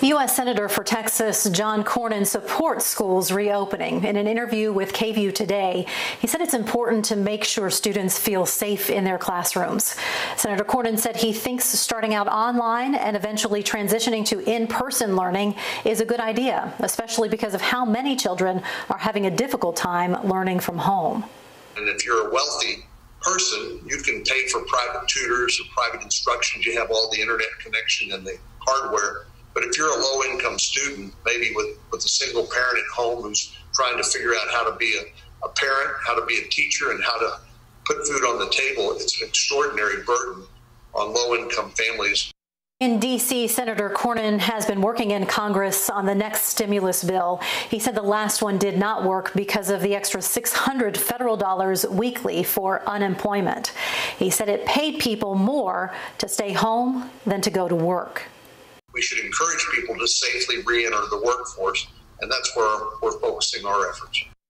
The U.S. Senator for Texas, John Cornyn, supports schools reopening. In an interview with KVUE today, he said it's important to make sure students feel safe in their classrooms. Senator Cornyn said he thinks starting out online and eventually transitioning to in-person learning is a good idea, especially because of how many children are having a difficult time learning from home. And if you're a wealthy person, you can pay for private tutors or private instruction. You have all the internet connection and the hardware. But if you're a low-income student, maybe with a single parent at home who's trying to figure out how to be a parent, how to be a teacher, and how to put food on the table, it's an extraordinary burden on low-income families. In D.C., Senator Cornyn has been working in Congress on the next stimulus bill. He said the last one did not work because of the extra $600 federal weekly for unemployment. He said it paid people more to stay home than to go to work. We should encourage people to safely re-enter the workforce, and that's where we're focusing our efforts.